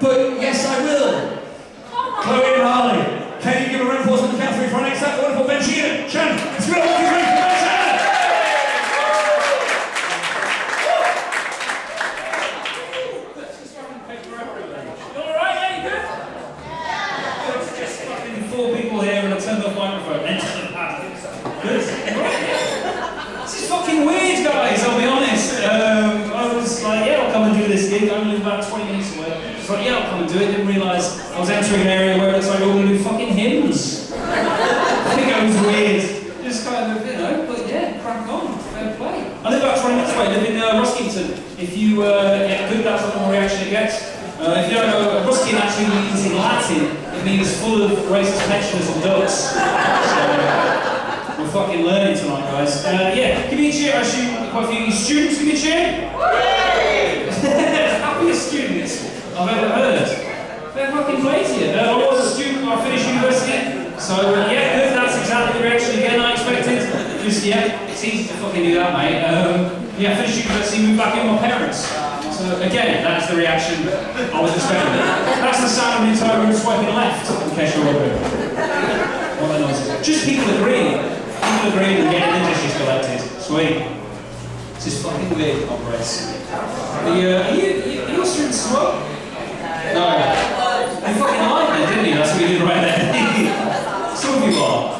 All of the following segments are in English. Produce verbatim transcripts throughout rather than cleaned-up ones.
but yes, I will. Chloe and Harley, can you give a round of applause on the count three for our next act? The wonderful Ben Shannon. Shannon, it's real. If you, uh, yeah, good, that's the reaction it gets. Uh, if you don't know, Ruskington actually means in Latin, it means full of racist pensioners and ducks. So, uh, we're fucking learning tonight, guys. Uh, yeah, give me a cheer, I assume quite a few students, give me a cheer. Happiest students I've ever heard. They're fucking crazy. Uh, I was a student when I finished university, so uh, yeah, good, that's exactly the reaction again I expected. Just, yeah, it's easy to fucking do that, mate. Um, Yeah, I finished university, moved back in with my parents. So again, that's the reaction I was expecting. That's the sound of the entire room swiping left, in case you're wondering. What a noise. Just people agreeing. People agreeing and getting the dishes collected. Sweet. This is fucking weird, comrades. Are you, are you, are you students smoke? No. You fucking liked it, didn't you? That's what you did right there. Some of you are.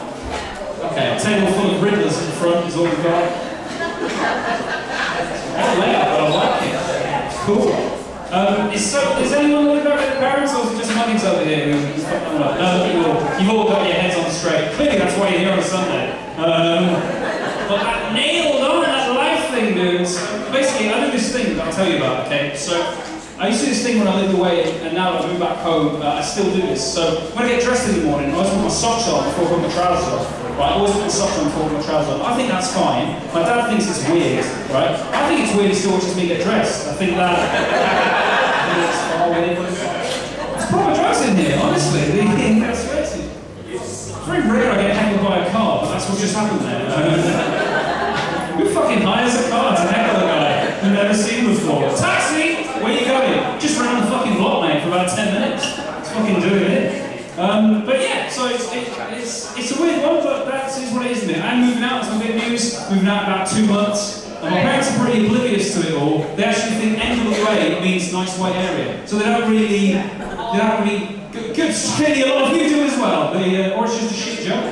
Okay, a table full of riddlers in the front is all we've got. Oh, layout, but I like it. It's cool. Um, is, so, is anyone looking at their parents, or is it just mummies over here? Who's right? No, you've all, you've all got your heads on straight. Clearly, that's why you're here on a Sunday. Um, but that nailed on that life thing, dudes. Basically, I do this thing that I'll tell you about, okay? So, I used to do this thing when I lived away, and now that I've moved back home, uh, I still do this. So, when I get dressed in the morning, I always put my socks on before I put my trousers on. Right, I always put socks on before my trousers on. I think that's fine. My dad thinks it's weird, right? I think it's weird he still watches me get dressed. I think that... It's proper drugs in here, honestly. That's crazy. It's very rare I get heckled by a car, but that's what just happened there. Who fucking hires a car to heckle a guy you've never seen before? Taxi! Where you going? Just round the fucking block, mate, for about ten minutes. It's fucking doing it. Um, but yeah, so it's, it, it's it's a weird one, but that is what it is, isn't it? I'm moving out, it's some good news, moving out about two months, and my parents are pretty oblivious to it all. They actually think end of the way means nice white area. So they don't really, they don't really, good, good clearly a lot of you do as well, they, uh, or it's just a shit joke.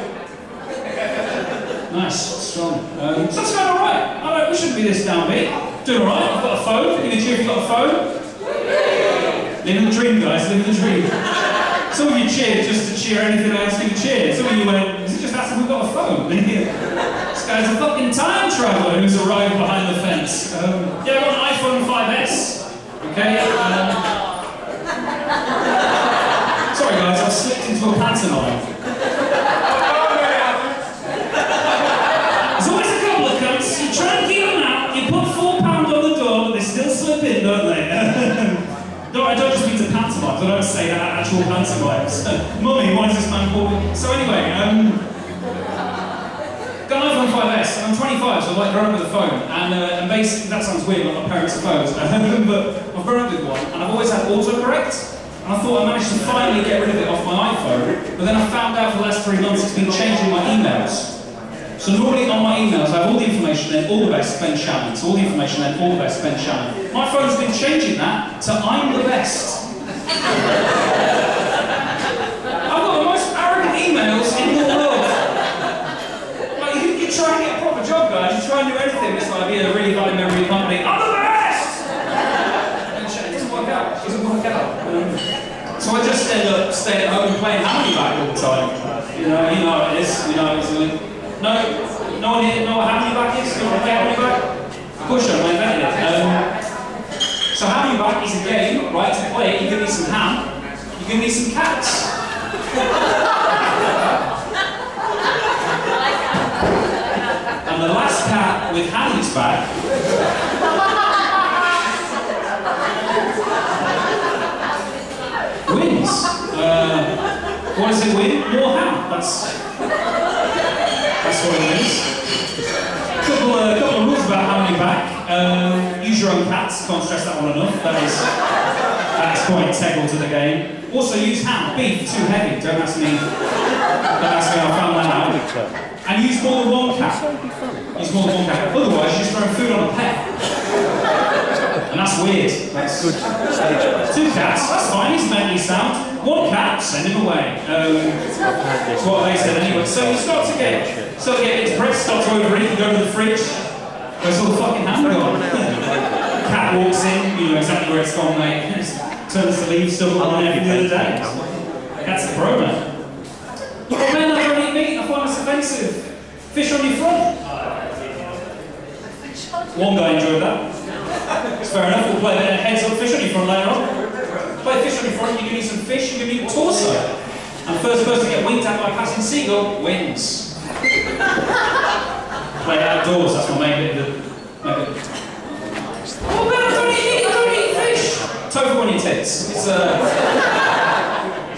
Nice, strong. Um, so that's kind of alright, I don't, we shouldn't be this downbeat. Doing alright, I've got a phone, give me a cheer if you've got a phone. Living the dream, guys, living the dream. Some of you cheered just to cheer anything else you cheered. Some of you went, is it just us if we've got a phone? This guy's a fucking time traveller who's arrived behind the fence. Um, yeah, I've got an iPhone five S. Okay? Um, sorry guys, I've slipped into a pantomime. There's always a couple of cunts. You try and get them out, you put four pounds on the door, but they still slip in, don't they? No, I don't just mean to pantomimes, I don't say that, actual pantomimes. Mummy, why is this man calling? So anyway, um... got an iPhone five S, and I'm twenty-five, so I've like grown up with a phone. And, uh, and basically, that sounds weird, like my parents' phones, but I've grown up with one, and I've always had autocorrect. And I thought I managed to finally get rid of it off my iPhone, but then I found out for the last three months it's been changing my emails. So normally on my emails I have all the information then, all the best, Ben Shannon. So all the information then, all the best, Ben Shannon. My phone's been changing that to I'm the best. I've got the most arrogant emails in the world. Like, you, you try and get a proper job, guys. You try and do everything. It's like being a really high memory company. I'm the best! It doesn't work out. It doesn't work out. Um, so I just end up staying at home and playing Handyback all the time. You know, you know how it is. You know how it is. No, no one here know what Handyback is? Do you want to play Handyback? Of course you don't, I invented it. Um, so Handyback is a game, right, to play it, you're going to need some ham, you're going to need some cats. And the last cat with Handy's back wins. Uh, what does it win? More ham. That's... That's what it is. Couple, uh, couple of rules about Handyback. Um, use your own cats. Can't stress that one enough. That is, that that's quite integral to the game. Also use ham, beef, too heavy, don't ask me. Don't ask me, I found that out. And use more than one cap. Use more than one cap. Otherwise, you're just throwing food on a pet. And that's weird. That's good. Two cats, that's fine, he's mainly sound. One cat, send him away. Um, that's what they said anyway. So you start to get, start to get depressed, start to overeat, go to the fridge. Where's all the fucking ham gone? Cat walks in, you know exactly where it's gone, mate. Turns the leaves still on every other day. That's the problem. But men, I don't eat meat, I find it's offensive. Fish on your front. One guy enjoyed that. It's fair enough, we'll play a bit of heads up fish on your front later on. Play fish on your front, you're going to eat some fish, you're going to eat torso. And first person to get winged at by a passing seagull wins. Play outdoors, that's my main bit of the. Oh man, I don't eat meat, I don't eat fish! Tofu on your tits. It's uh...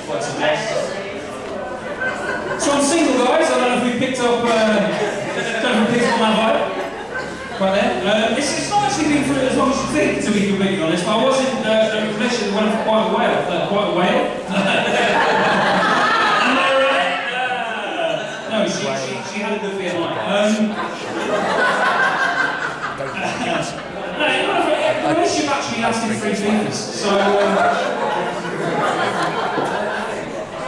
what's the best? So I'm single, guys, I don't know if we picked up, uh... I don't know if we picked up on that vibe. Right there. Uh, it's, it's not actually been through as long as you think, to be completely honest, but I was in uh, a relationship that went for quite a while. Uh, quite a while. And they were, uh... no, she, she, she had a good B M I. Um... No, the relationship actually lasted three fingers, so... Um,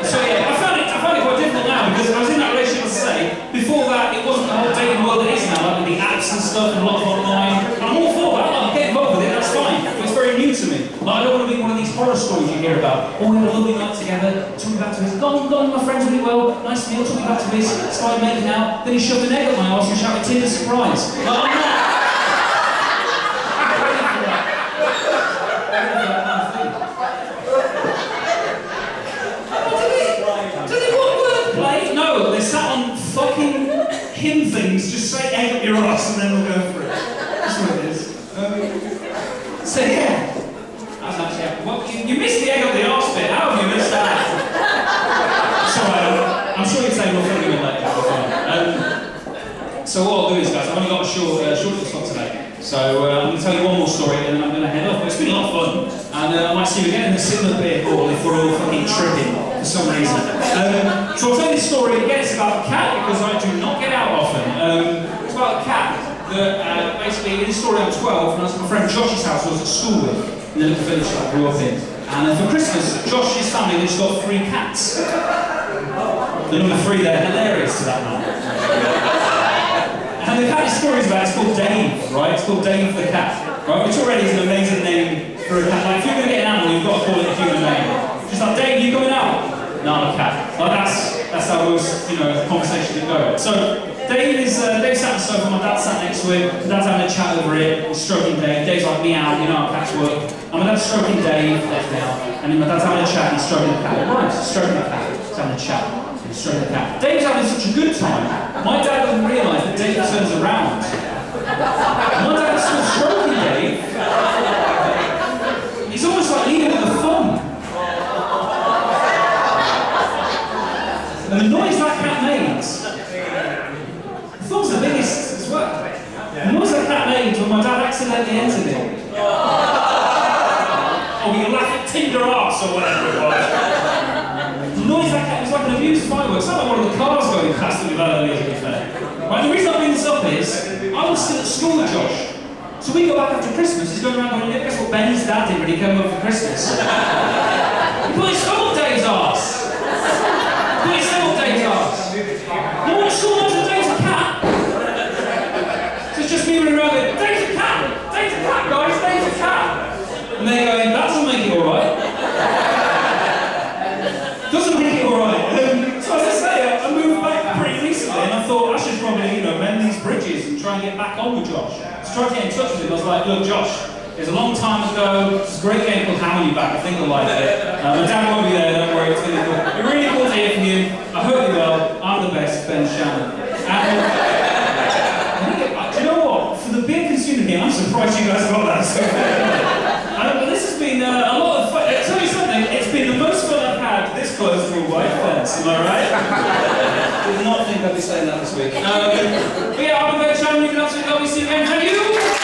so yeah, I found, it, I found it quite difficult now, because I was in that relationship, as I say, before that it wasn't the whole dating world that it is now, like with the apps and stuff and a lot of online. And I'm all for that, I'll get involved with it, that's fine, but it's very new to me. Like, I don't want to be one of these horror stories you hear about. Oh, we had a lovely night together, took me back to his, gone, gone, my friends really well, nice meal, took me back to his, started making out, then he shoved an egg at my arse and shouted, "Tinder surprise." Like, I'm not... Him things, just say egg up your ass and then we'll go for it. That's what it is. Um, so yeah, that's actually well, you, you missed the egg up the arse bit. How have you missed that? Sorry, I'm sure you'd say we'll think of that. Um, so what I'll do is, guys, I've only got a short, uh, short spot today, so uh, I'm going to tell you one more story and then I'm going to head off. But it's been a lot of fun, and uh, I might see you again in a similar beer hall if we're all fucking tripping for some reason. Um, so I'll tell you this story again. It's about a cat, because I do not get out often. Um, it's about a cat that, uh, basically, in this story I was twelve, and I was at my friend Josh's house I was at school with, in the little village that I grew up in. And uh, for Christmas, Josh's family just got three cats. The number three, they're hilarious to that man. And the cat this story is about, it's called Dave, right? It's called Dave the cat, right? Which already is an amazing name for a cat. Like, if you're going to get an animal, you've got to call it a human name. Just like, Dave, you going out? No, I'm a cat. Like, that's, that's how it was, you know, the conversation would go. So, Dave is, uh, Dave sat on the sofa, my dad sat next to him, my dad's having a chat over it, we're stroking Dave, Dave's like, meow, you know how cats work. And my dad's stroking Dave, left now, and then my dad's having a chat, and he's stroking the cat. Right, he's stroking the cat, he's having a chat, he's stroking the cat. Dave's having such a good time, my dad doesn't realise that Dave turns around. My dad's still stroking Dave. He's almost like leading with the fun. And the noise that cat makes, the thumb's the biggest as well. The noise that cat made when my dad accidentally entered it. Oh, you laugh at Tinder arse or whatever it was. The noise that cat was like an abused fireworks. It's like one of the cars going past that we've had earlier, to be fair. Right, the reason I bring this up is, I was still at school with Josh. So we go back after Christmas, he's going around going, guess what Ben's dad did when he came over for Christmas? He put his thumb on Dave's arse. No one saw much of Dave's a cat! So it's just me running around going, Dave's a cat! Dave's a cat, guys! Dave's a cat! And they're going, that doesn't make it alright. Doesn't make it alright. Um, so as I say, I, I moved back pretty recently and I thought, I should probably, you know, mend these bridges and try and get back on with Josh. So I tried to get in touch with him. I was like, look, Josh, it was a long time ago. It's a great game called How Are You Back? I think I like it. Um, my dad won't be there, don't worry. It's really cool. It really cool to hear from you. I hope you're well. I'm the best, Ben Shannon. And, do you know what? For the beer consumer game, I'm surprised you guys got that. So, um, but this has been uh, a lot of fun. I'll tell you something, it's been the most fun I've had this close to a white fence, am I right? I did not think I'd be saying that this week. Um, but yeah, I'm Ben Shannon. You can absolutely love me. See you again. Thank you.